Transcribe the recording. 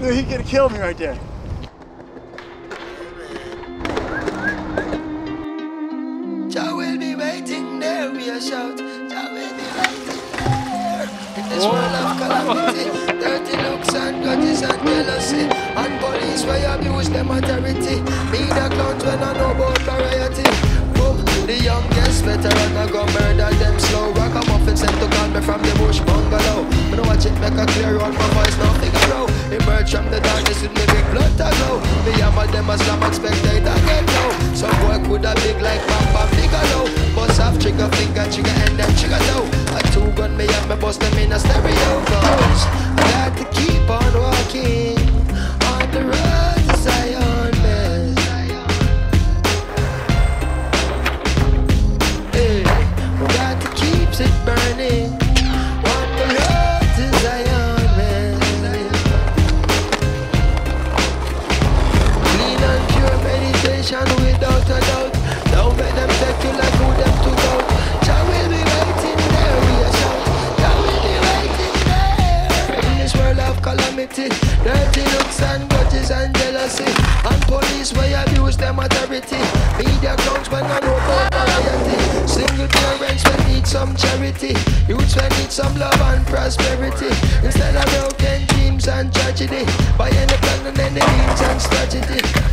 Dude, he could kill me right there. Jah will be waiting there, we are shout. Jah will be waiting there. In this world of calamity, dirty looks and grudges and jealousy, and police will abuse them authority. Be the clowns when I know about variety. The youngest veteran, I go murder them slow. Rock a muffin sent to call me from the bush bungalow. When I watch it make a clear road, my voice now figure out. Emerge from the darkness with me big blood to go. Me hammer them as I'm expected to get low. Some work with a big like Papa Figaro. Bust off trigger finger, trigger and then trigger low. A two-gun me up, me bust them in a stereo. Cause I got to keep on walking on the road to Zion. It burning on the road to Zion, man. Clean and pure meditation without a doubt. Don't let them take you like who them to go. Jah will be waiting there, we are shout. Jah will be waiting there. In this world of calamity, dirty looks and grudges and jealousy, and police will abuse them authority. Media comes when I know about variety. Single parents will need some charity. Youths will need some love and prosperity. Instead of broken dreams and tragedy, by any plan and any means and strategy.